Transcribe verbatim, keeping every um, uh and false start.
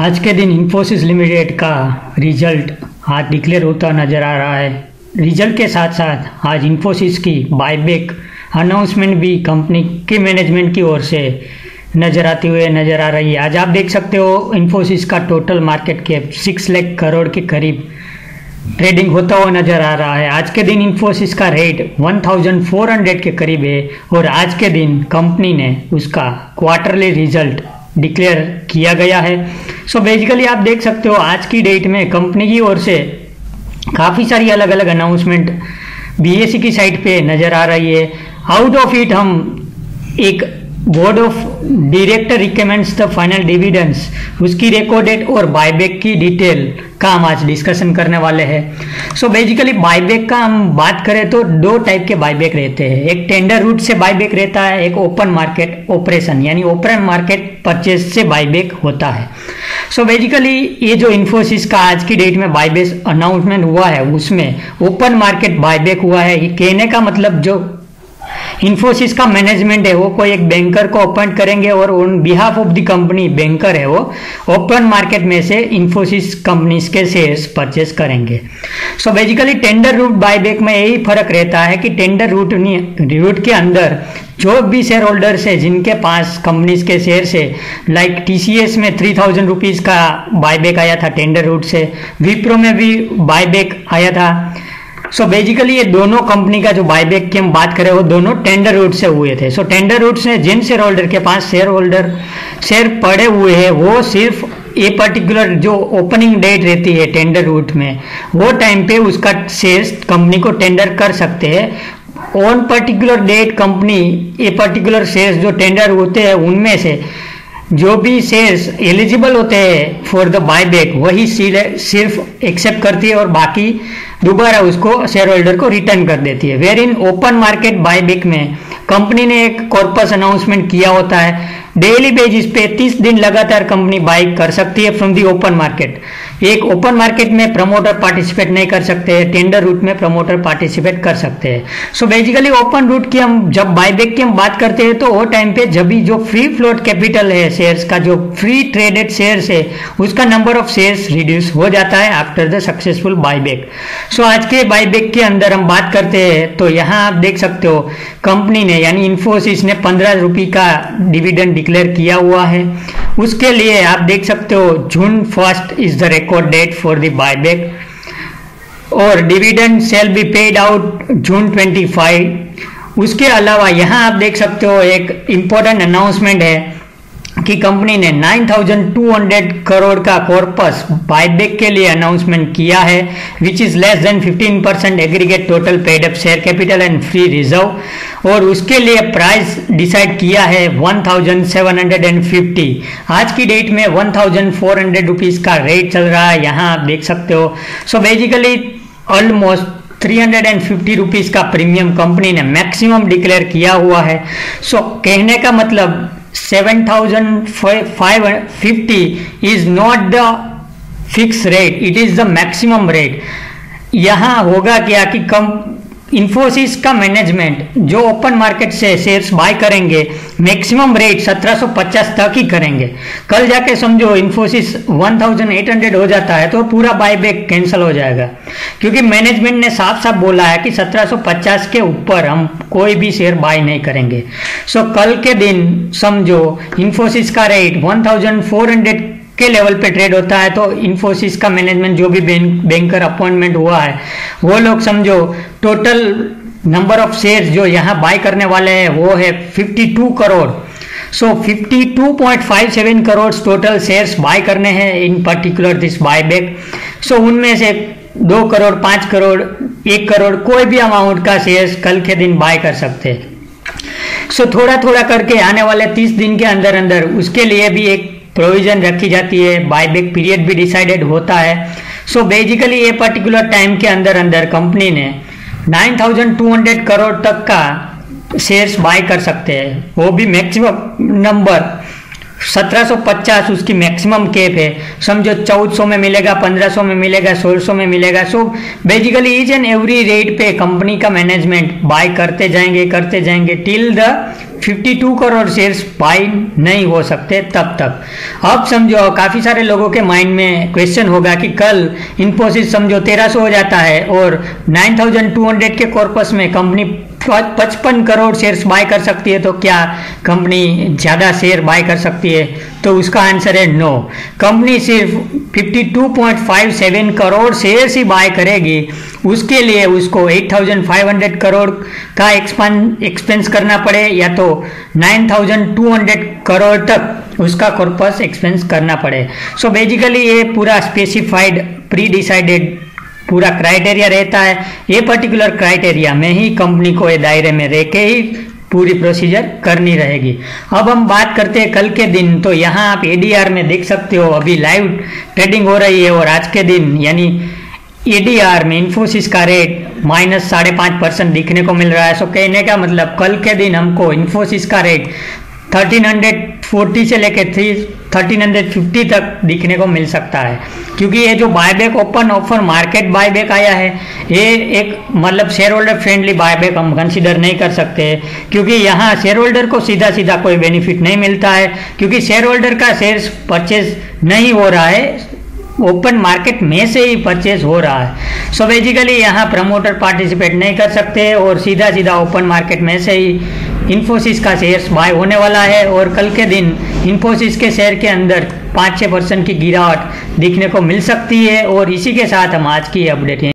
आज के दिन इंफोसिस लिमिटेड का रिजल्ट आज डिक्लेयर होता नजर आ रहा है। रिजल्ट के साथ साथ आज इंफोसिस की बायबैक अनाउंसमेंट भी कंपनी के मैनेजमेंट की ओर से नज़र आती हुए नज़र आ रही है। आज आप देख सकते हो इंफोसिस का total market cap six lakh crore के करीब ट्रेडिंग होता हुआ नज़र आ रहा है। आज के दिन इंफोसिस का रेट चौदह सौ के करीब है और आज के दिन कंपनी ने उसका क्वार्टरली रिजल्ट डिक्लेयर किया गया है। सो बेसिकली आप देख सकते हो आज की डेट में कंपनी की ओर से काफ़ी सारी अलग अलग अनाउंसमेंट बीएसई की साइट पे नज़र आ रही है। आउट ऑफ इट हम एक board of director recommends the final dividends, उसकी रिकॉर्डेड और बायबैक की डिटेल का हम आज डिस्कशन करने वाले हैं। सो बेसिकली बायबैक का हम बात करें तो दो टाइप के बायबैक रहते हैं। एक टेंडर रूट से बायबैक रहता है, एक ओपन मार्केट ऑपरेशन यानी ओपन मार्केट परचेस से बायबैक होता है। सो so बेसिकली ये जो इंफोसिस का आज की डेट में बायबैक अनाउंसमेंट हुआ है उसमें ओपन मार्केट बायबैक हुआ है। ये कहने का मतलब जो इंफोसिस का मैनेजमेंट है वो कोई एक बैंकर को अपॉइंट करेंगे और on behalf of the company banker है वो ओपन मार्केट में से इंफोसिस कंपनीज के शेयर्स परचेस करेंगे। So basically tender route buyback में यही फर्क रहता है कि टेंडर रूट रूट के अंदर जो भी शेयर होल्डर्स है जिनके पास कंपनीज के शेयर से लाइक टीसीएस में थ्री थाउजेंड रुपीज़ का बायबैक आया था टेंडर रूट से, विप्रो में भी बायबैक आया था। सो so बेसिकली ये दोनों कंपनी का जो बायबैक की हम बात करें वो दोनों टेंडर रूट से हुए थे। सो so टेंडर रूट से जिन शेयर होल्डर के पास शेयर होल्डर शेयर पड़े हुए हैं वो सिर्फ ये पर्टिकुलर जो ओपनिंग डेट रहती है टेंडर रूट में वो टाइम पे उसका शेयर कंपनी को टेंडर कर सकते हैं। ऑन पर्टिकुलर डेट कंपनी ये पर्टिकुलर शेयर्स जो टेंडर होते हैं उनमें से जो भी शेयर्स एलिजिबल होते हैं फॉर द बायबैक वही सिर्फ एक्सेप्ट करती है और बाकी दोबारा उसको शेयर होल्डर को रिटर्न कर देती है। Where in open market buyback में कंपनी ने एक कॉर्पस अनाउंसमेंट किया होता है, डेली बेसिस पे तीस दिन लगातार कंपनी बाय कर सकती है फ्रॉम दी ओपन मार्केट। एक ओपन मार्केट में प्रमोटर पार्टिसिपेट नहीं कर सकते हैं, टेंडर रूट में प्रमोटर पार्टिसिपेट कर सकते हैं। सो बेसिकली ओपन रूट की हम जब बायबैक की हम बात करते हैं तो वो टाइम पे जब भी जो फ्री फ्लोट कैपिटल है शेयर्स का, जो फ्री ट्रेडेड शेयर्स है उसका नंबर ऑफ शेयर्स रिड्यूस हो जाता है after the successful buyback. So आज के बायबैक के अंदर हम बात करते हैं तो यहाँ आप देख सकते हो कंपनी ने यानी इंफोसिस ने पंद्रह रुपये का डिविडेंड डिक्लेयर किया हुआ है। उसके लिए आप देख सकते हो June first is the record date for the buyback और dividend shall be paid out June twenty five. उसके अलावा यहाँ आप देख सकते हो एक इम्पोर्टेंट अनाउंसमेंट है कि कंपनी ने nine thousand two hundred crore का कॉर्पस बायबैक के लिए अनाउंसमेंट किया है which is less than fifteen percent aggregate total paid up share capital and free reserve और उसके लिए प्राइस डिसाइड किया है सत्रह सौ पचास। आज की डेट में चौदह सौ रुपीस का रेट चल रहा है, यहाँ आप देख सकते हो। सो बेसिकली ऑलमोस्ट तीन सौ पचास रुपीस का प्रीमियम कंपनी ने मैक्सिमम डिक्लेयर किया हुआ है। सो so, कहने का मतलब seven thousand five fifty is not the fix rate, it is the maximum rate. यहाँ होगा क्या कि कम इंफोसिस का मैनेजमेंट जो ओपन मार्केट से शेयर्स बाय करेंगे मैक्सिमम रेट सत्रह सौ पचास तक ही करेंगे। कल जाके समझो इंफोसिस अठारह सौ हो जाता है तो पूरा बायबैक कैंसिल हो जाएगा, क्योंकि मैनेजमेंट ने साफ साफ बोला है कि सत्रह सौ पचास के ऊपर हम कोई भी शेयर बाय नहीं करेंगे। सो कल के दिन समझो इंफोसिस का रेट चौदह सौ के लेवल पे ट्रेड होता है तो इंफोसिस का मैनेजमेंट जो भी बैंकर अपॉइंटमेंट हुआ है वो लोग समझो टोटल नंबर ऑफ शेयर्स जो यहाँ बाय करने वाले हैं वो है बावन करोड़। सो बावन point five seven crore total shares buy करने हैं in particular this buyback. So उनमें से दो करोड़ पाँच करोड़ एक करोड़ कोई भी अमाउंट का शेयर्स कल के दिन बाय कर सकते हैं। सो so, थोड़ा थोड़ा करके आने वाले तीस दिन के अंदर अंदर उसके लिए भी एक प्रोविजन रखी जाती है, बायबैक पीरियड भी डिसाइडेड होता है। सो बेसिकली ये पर्टिकुलर टाइम के अंदर अंदर कंपनी ने nine thousand two hundred crore तक का शेयर्स बाय कर सकते हैं, वो भी मैक्सिमम नंबर सत्रह सौ पचास उसकी मैक्सिमम कैप है, समझो चौदह सौ में मिलेगा, पंद्रह सौ में मिलेगा, सोलह सौ में मिलेगा। So basically each and every rate पे कंपनी का मैनेजमेंट बाय करते जाएंगे करते जाएंगे टिल द बावन करोड़ शेयर्स बाय नहीं हो सकते तब तक। अब समझो काफ़ी सारे लोगों के माइंड में क्वेश्चन होगा कि कल इन्फोसिस समझो तेरह सौ हो जाता है और बानवे सौ के कॉर्पस में कंपनी पचपन करोड़ शेयर्स बाय कर सकती है, तो क्या कंपनी ज़्यादा शेयर बाय कर सकती है? तो उसका आंसर है नो। कंपनी सिर्फ बावन पॉइंट सत्तावन करोड़ शेयर्स ही बाय करेगी, उसके लिए उसको आठ हज़ार पाँच सौ करोड़ का एक्सपेंस करना पड़े या तो नौ हज़ार दो सौ करोड़ तक उसका कॉर्पस एक्सपेंस करना पड़े। सो so बेसिकली ये पूरा स्पेसिफाइड प्री डिसाइडेड पूरा क्राइटेरिया रहता है, ये पर्टिकुलर क्राइटेरिया में ही कंपनी को ये दायरे में रह के ही पूरी प्रोसीजर करनी रहेगी। अब हम बात करते हैं कल के दिन, तो यहाँ आप एडीआर में देख सकते हो अभी लाइव ट्रेडिंग हो रही है और आज के दिन यानी एडीआर में इन्फोसिस का रेट माइनस साढ़े पाँच परसेंट दिखने को मिल रहा है। सो कहने का मतलब कल के दिन हमको इन्फोसिस का रेट तेरह सौ चालीस से लेकर तेरह सौ पचास तक दिखने को मिल सकता है, क्योंकि ये जो buyback open offer market buyback आया है ये एक मतलब शेयर होल्डर फ्रेंडली बायबैक हम कंसीडर नहीं कर सकते, क्योंकि यहाँ शेयर होल्डर को सीधा सीधा कोई बेनिफिट नहीं मिलता है, क्योंकि शेयर होल्डर का शेयर परचेज नहीं हो रहा है, ओपन मार्केट में से ही परचेज हो रहा है। सो बेसिकली यहाँ प्रमोटर पार्टिसिपेट नहीं कर सकते और सीधा सीधा ओपन मार्केट में से ही इन्फोसिस का शेयर्स बाय होने वाला है। और कल के दिन इन्फोसिस के शेयर के अंदर पाँच छः परसेंट की गिरावट दिखने को मिल सकती है। और इसी के साथ हम आज की अपडेट